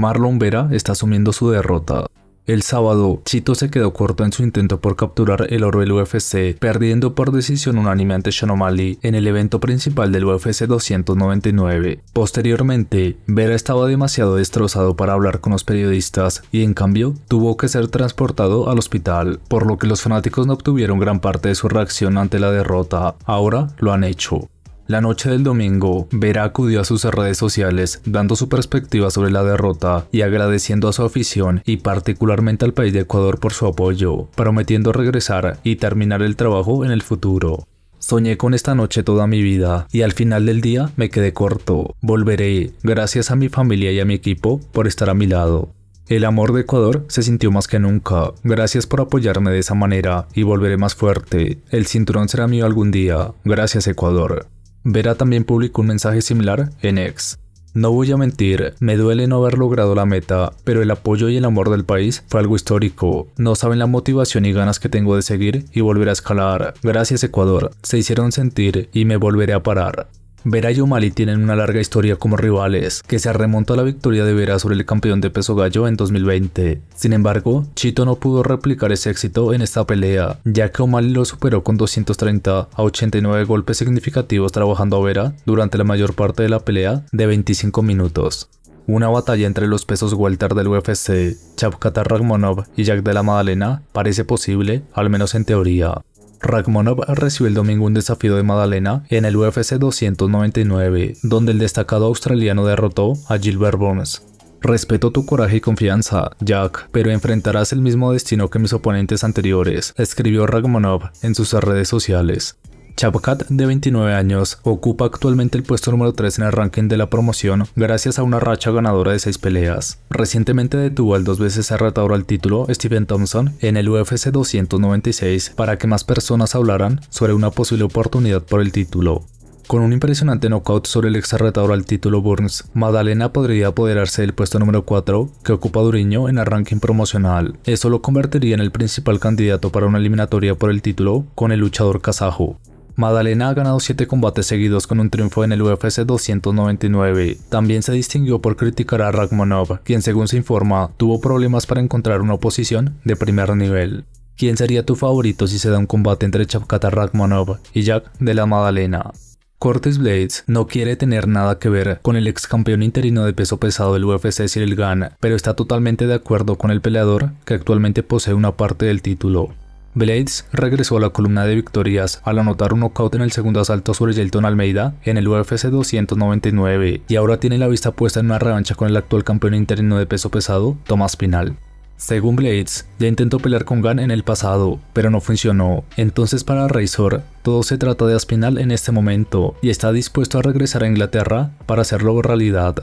Marlon Vera está asumiendo su derrota. El sábado, Chito se quedó corto en su intento por capturar el oro del UFC, perdiendo por decisión unánime ante Sean O'Malley en el evento principal del UFC 299. Posteriormente, Vera estaba demasiado destrozado para hablar con los periodistas y en cambio, tuvo que ser transportado al hospital, por lo que los fanáticos no obtuvieron gran parte de su reacción ante la derrota. Ahora lo han hecho. La noche del domingo, Vera acudió a sus redes sociales dando su perspectiva sobre la derrota y agradeciendo a su afición y particularmente al país de Ecuador por su apoyo, prometiendo regresar y terminar el trabajo en el futuro. Soñé con esta noche toda mi vida y al final del día me quedé corto. Volveré, gracias a mi familia y a mi equipo por estar a mi lado. El amor de Ecuador se sintió más que nunca, gracias por apoyarme de esa manera y volveré más fuerte. El cinturón será mío algún día, gracias Ecuador. Vera también publicó un mensaje similar en X. No voy a mentir, me duele no haber logrado la meta, pero el apoyo y el amor del país fue algo histórico. No saben la motivación y ganas que tengo de seguir y volver a escalar. Gracias Ecuador, se hicieron sentir y me volveré a parar. Vera y O'Malley tienen una larga historia como rivales, que se remonta a la victoria de Vera sobre el campeón de peso gallo en 2020. Sin embargo, Chito no pudo replicar ese éxito en esta pelea, ya que O'Malley lo superó con 230 a 89 golpes significativos trabajando a Vera durante la mayor parte de la pelea de 25 minutos. Una batalla entre los pesos welter del UFC, Shavkat Rakhmonov y Jack Della Maddalena parece posible, al menos en teoría. Rakhmonov recibió el domingo un desafío de Maddalena en el UFC 299, donde el destacado australiano derrotó a Gilbert Burns. Respeto tu coraje y confianza, Jack, pero enfrentarás el mismo destino que mis oponentes anteriores, escribió Rakhmonov en sus redes sociales. Shavkat, de 29 años, ocupa actualmente el puesto número 3 en el ranking de la promoción gracias a una racha ganadora de 6 peleas. Recientemente detuvo al 2 veces retador al título Steven Thompson en el UFC 296 para que más personas hablaran sobre una posible oportunidad por el título. Con un impresionante knockout sobre el ex retador al título Burns, Maddalena podría apoderarse del puesto número 4 que ocupa Duriño en el ranking promocional. Eso lo convertiría en el principal candidato para una eliminatoria por el título con el luchador kazajo. Maddalena ha ganado 7 combates seguidos con un triunfo en el UFC 299. También se distinguió por criticar a Rakhmonov, quien según se informa, tuvo problemas para encontrar una oposición de primer nivel. ¿Quién sería tu favorito si se da un combate entre Shavkat Rakhmonov y Jack Della Maddalena? Curtis Blaydes no quiere tener nada que ver con el ex campeón interino de peso pesado del UFC Cyril Gane, pero está totalmente de acuerdo con el peleador que actualmente posee una parte del título. Blaydes regresó a la columna de victorias al anotar un knockout en el segundo asalto sobre Jailton Almeida en el UFC 299 y ahora tiene la vista puesta en una revancha con el actual campeón interino de peso pesado, Tom Aspinall. Según Blaydes, ya intentó pelear con Gane en el pasado, pero no funcionó. Entonces para Razor, todo se trata de Aspinall en este momento y está dispuesto a regresar a Inglaterra para hacerlo realidad.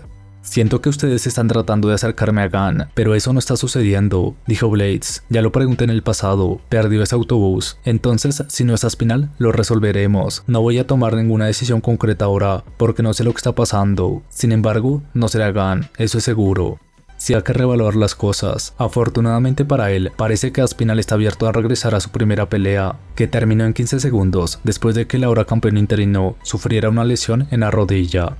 Siento que ustedes están tratando de acercarme a Gane, pero eso no está sucediendo, dijo Blaydes. Ya lo pregunté en el pasado, perdió ese autobús. Entonces, si no es Aspinall, lo resolveremos. No voy a tomar ninguna decisión concreta ahora, porque no sé lo que está pasando. Sin embargo, no será Gane, eso es seguro. Sí hay que revaluar las cosas. Afortunadamente para él, parece que Aspinall está abierto a regresar a su primera pelea, que terminó en 15 segundos después de que el ahora campeón interino sufriera una lesión en la rodilla.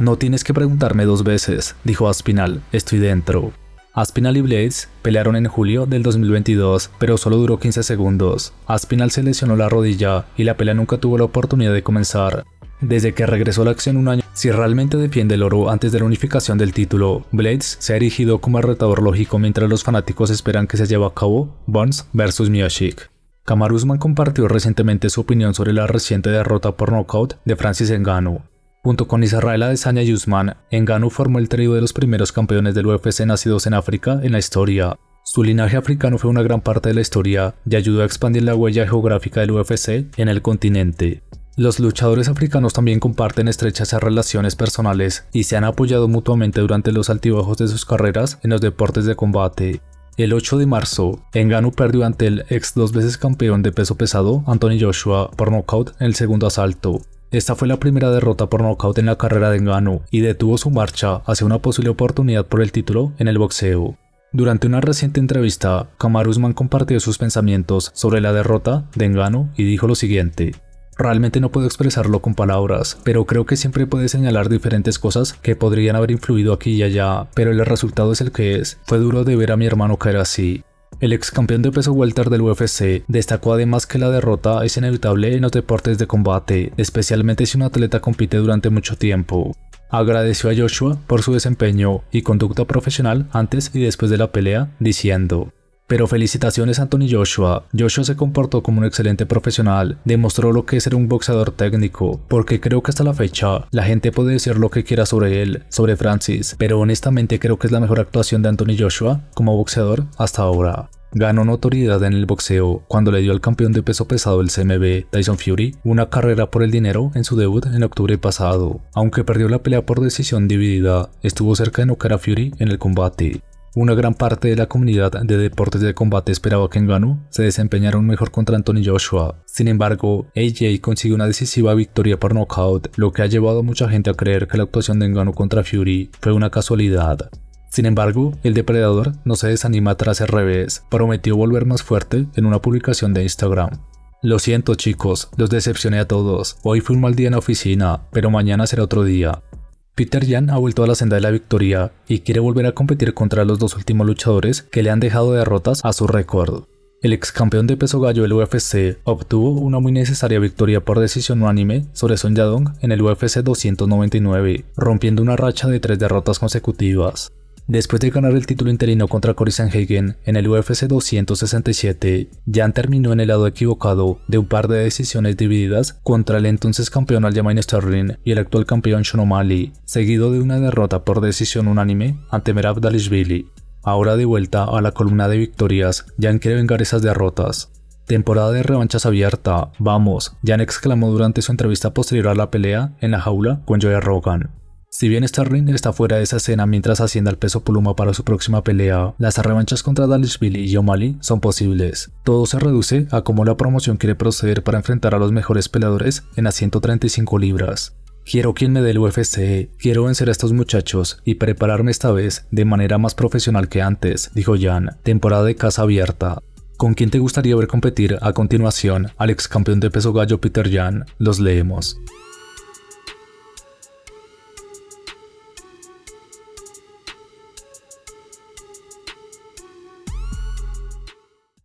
No tienes que preguntarme 2 veces, dijo Aspinall, estoy dentro. Aspinall y Blaydes pelearon en julio del 2022, pero solo duró 15 segundos. Aspinall se lesionó la rodilla y la pelea nunca tuvo la oportunidad de comenzar. Desde que regresó a la acción un año, si realmente defiende el oro antes de la unificación del título, Blaydes se ha erigido como el retador lógico mientras los fanáticos esperan que se lleve a cabo Burns vs Miocic. Kamaru Usman compartió recientemente su opinión sobre la reciente derrota por nocaut de Francis Ngannou. Junto con Israel Adesanya y Usman, Ngannou formó el trío de los primeros campeones del UFC nacidos en África en la historia. Su linaje africano fue una gran parte de la historia y ayudó a expandir la huella geográfica del UFC en el continente. Los luchadores africanos también comparten estrechas relaciones personales y se han apoyado mutuamente durante los altibajos de sus carreras en los deportes de combate. El 8 de marzo, Ngannou perdió ante el ex 2 veces campeón de peso pesado Anthony Joshua por nocaut en el segundo asalto. Esta fue la primera derrota por nocaut en la carrera de Ngannou y detuvo su marcha hacia una posible oportunidad por el título en el boxeo. Durante una reciente entrevista, Kamaru Usman compartió sus pensamientos sobre la derrota de Ngannou y dijo lo siguiente. Realmente no puedo expresarlo con palabras, pero creo que siempre puede señalar diferentes cosas que podrían haber influido aquí y allá, pero el resultado es el que es. Fue duro de ver a mi hermano caer así. El ex campeón de peso welter del UFC destacó además que la derrota es inevitable en los deportes de combate, especialmente si un atleta compite durante mucho tiempo. Agradeció a Joshua por su desempeño y conducta profesional antes y después de la pelea, diciendo: "Pero felicitaciones, Anthony Joshua. Joshua se comportó como un excelente profesional, demostró lo que es ser un boxeador técnico, porque creo que hasta la fecha la gente puede decir lo que quiera sobre él, sobre Francis, pero honestamente creo que es la mejor actuación de Anthony Joshua como boxeador hasta ahora". Ganó notoriedad en el boxeo cuando le dio al campeón de peso pesado del CMB, Tyson Fury, una carrera por el dinero en su debut en octubre pasado. Aunque perdió la pelea por decisión dividida, estuvo cerca de noquear a Fury en el combate. Una gran parte de la comunidad de deportes de combate esperaba que Ngannou se desempeñara mejor contra Anthony Joshua. Sin embargo, AJ consiguió una decisiva victoria por nocaut, lo que ha llevado a mucha gente a creer que la actuación de Ngannou contra Fury fue una casualidad. Sin embargo, el depredador no se desanima tras el revés, prometió volver más fuerte en una publicación de Instagram. "Lo siento chicos, los decepcioné a todos, hoy fue un mal día en la oficina, pero mañana será otro día". Petr Yan ha vuelto a la senda de la victoria y quiere volver a competir contra los dos últimos luchadores que le han dejado derrotas a su récord. El ex campeón de peso gallo del UFC obtuvo una muy necesaria victoria por decisión unánime sobre Song Yadong en el UFC 299, rompiendo una racha de 3 derrotas consecutivas. Después de ganar el título interino contra Cory Sandhagen en el UFC 267, Yan terminó en el lado equivocado de un par de decisiones divididas contra el entonces campeón Aljamain Sterling y el actual campeón Sean O'Malley, seguido de una derrota por decisión unánime ante Merab Dvalishvili. Ahora de vuelta a la columna de victorias, Yan quiere vengar esas derrotas. "Temporada de revanchas abierta, vamos", Yan exclamó durante su entrevista posterior a la pelea en la jaula con Joe Rogan. Si bien Sterling está fuera de esa escena mientras asciende al peso pluma para su próxima pelea, las revanchas contra Dvalishvili y O'Malley son posibles. Todo se reduce a cómo la promoción quiere proceder para enfrentar a los mejores peleadores en las 135 libras. "Quiero quien me dé el UFC, quiero vencer a estos muchachos y prepararme esta vez de manera más profesional que antes", dijo Yan. Temporada de casa abierta. ¿Con quién te gustaría ver competir a continuación al ex campeón de peso gallo Petr Yan? Los leemos.